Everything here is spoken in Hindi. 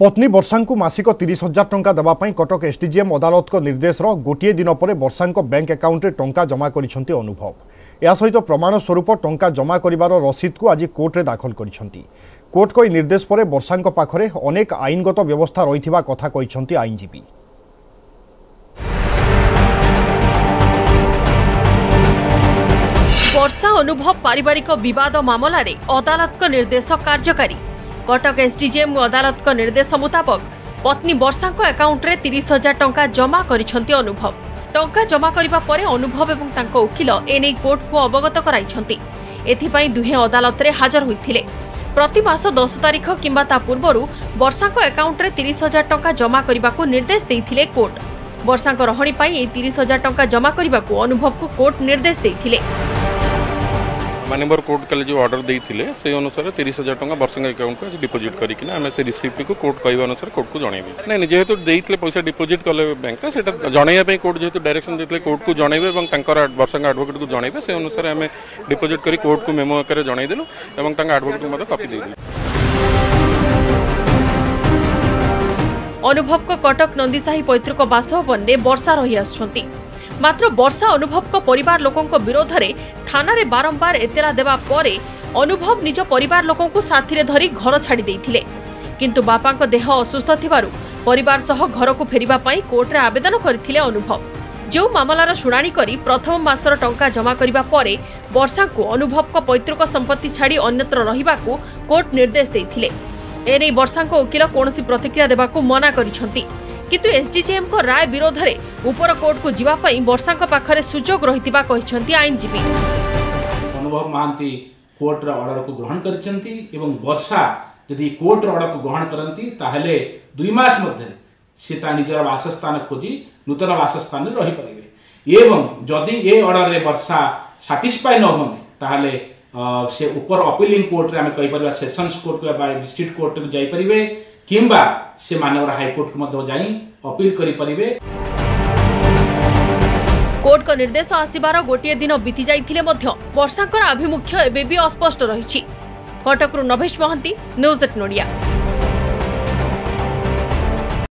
पत्नी वर्षा को मासिक 30,000 टंका देवाई कटक एसडीजेएम अदालत निर्देश गोटे दिन पर वर्षा बैंक अकाउंट में टंका जमा करछन्ती अनुभव या सहित प्रमाण स्वरूप टंका जमा करिबार रसीद को आज कोर्ट में दाखल करछन्ती। कोर्ट को निर्देश पर वर्षा पाखरे अनेक आईनगत व्यवस्था रही कथा कहते आईनजीवी। वर्षा अनुभव पारिवारिक विवाद मामलार अदालत का निर्देश कार्यकारी। कटक एसडीजेएम अदालत का निर्देश मुताबक पत्नी वर्षा को अकाउंट में 30,000 टंका जमा करिछन्ती अनुभव। टंका जमा करिबा परे अनुभव एवं तांको वकील एने कोर्ट को अवगत कराइछन्ती। एथिपाई दुहे अदालत रे हाजर होइथिले। प्रति मास 10 तारीख किंबा ता पूर्वरु वर्षा को अकाउंट में 30,000 टंका जमा करिबा को निर्देश देइथिले कोर्ट। वर्षा को रहणी पाई 30,000 टंका जमा करिबा को अनुभव को कोर्ट निर्देश देइथिले। मानवर कोर्ट का जो ऑर्डर देते से अनुसार 30,000 टंका वर्षा अकाउंट को आज डिपोजिट करके आम से रिसीप्ट को कोर्ट कह अनुसार कोर्ट को जनइबे नहीं जेहतु देते पैसा डिपोजिट कले बैंक से जनवाई कोर्ट जेहतु डायरेक्शन देते कोर्ट को जनइबे और वर्षा एडवोकेट को जनइबे से अनुसार आम डिपोजिट कर कोर्ट को मेमो आकर जनईदेलु और एडवोकेट को कॉपी देदेलु। अनुभव को कटक नंदीसाही पैतृक बासभवन में वर्षा रही आसुंती। मात्र वर्षा अनुभव को परिवार लोकों को विरोध रे थाना रे बारंबार एतला देवा परे अनुभव निज परिवार लोकों को साथी रे धरी घर छाड़ी देथिले किंतु बापा को देह असुस्थ थिबारु परिवार सह घर को फेरिबा पई कोर्ट रे आवेदन करथिले अनुभव। जो मामलार सुनानी करी प्रथम मासर टंका जमा करिबा परे वर्षा को अनुभव को पैतृक संपत्ति छाड़ी अन्यत्र रहिबाकू कोर्ट निर्देश देथिले। एने वर्षा को वकील कोनोसी प्रतिक्रिया देबाकू मना करिसंती किंतु एसडीजेएम को राय विरोध रे उपर कोर्ट को जीवा पई वर्षा का पाखरे सुजोग रहितिबा कहिसंती आईनजीवी। अनुभव मानती कोर्ट रा ऑर्डर को ग्रहण करचंती एवं वर्षा यदि कोर्ट रा ऑर्डर को ग्रहण करंती ताहले 2 मास मध्ये सीता निजरा वासस्थान खोजी नूतन वासस्थान रे रहि परिबे एवं यदि ए ऑर्डर रे वर्षा सैटिस्फाई न होंती ताहले से ऊपर अपीलिंग कोर्ट रे हम कहि परबा सेशंस कोर्ट को बाय डिस्ट्रिक्ट कोर्ट को जाई परिबे किंबा से मानवर हाईकोर्ट को जाई अपील करी परिवे। कोर्ट का निर्देश आसीबार गोटे दिन बीती जाइथिले मध्य वर्षाकर आभिमुख्य एबे भी अस्पष्ट रही। कटकरू नभेश महंती, न्यूज 8 नोडिया।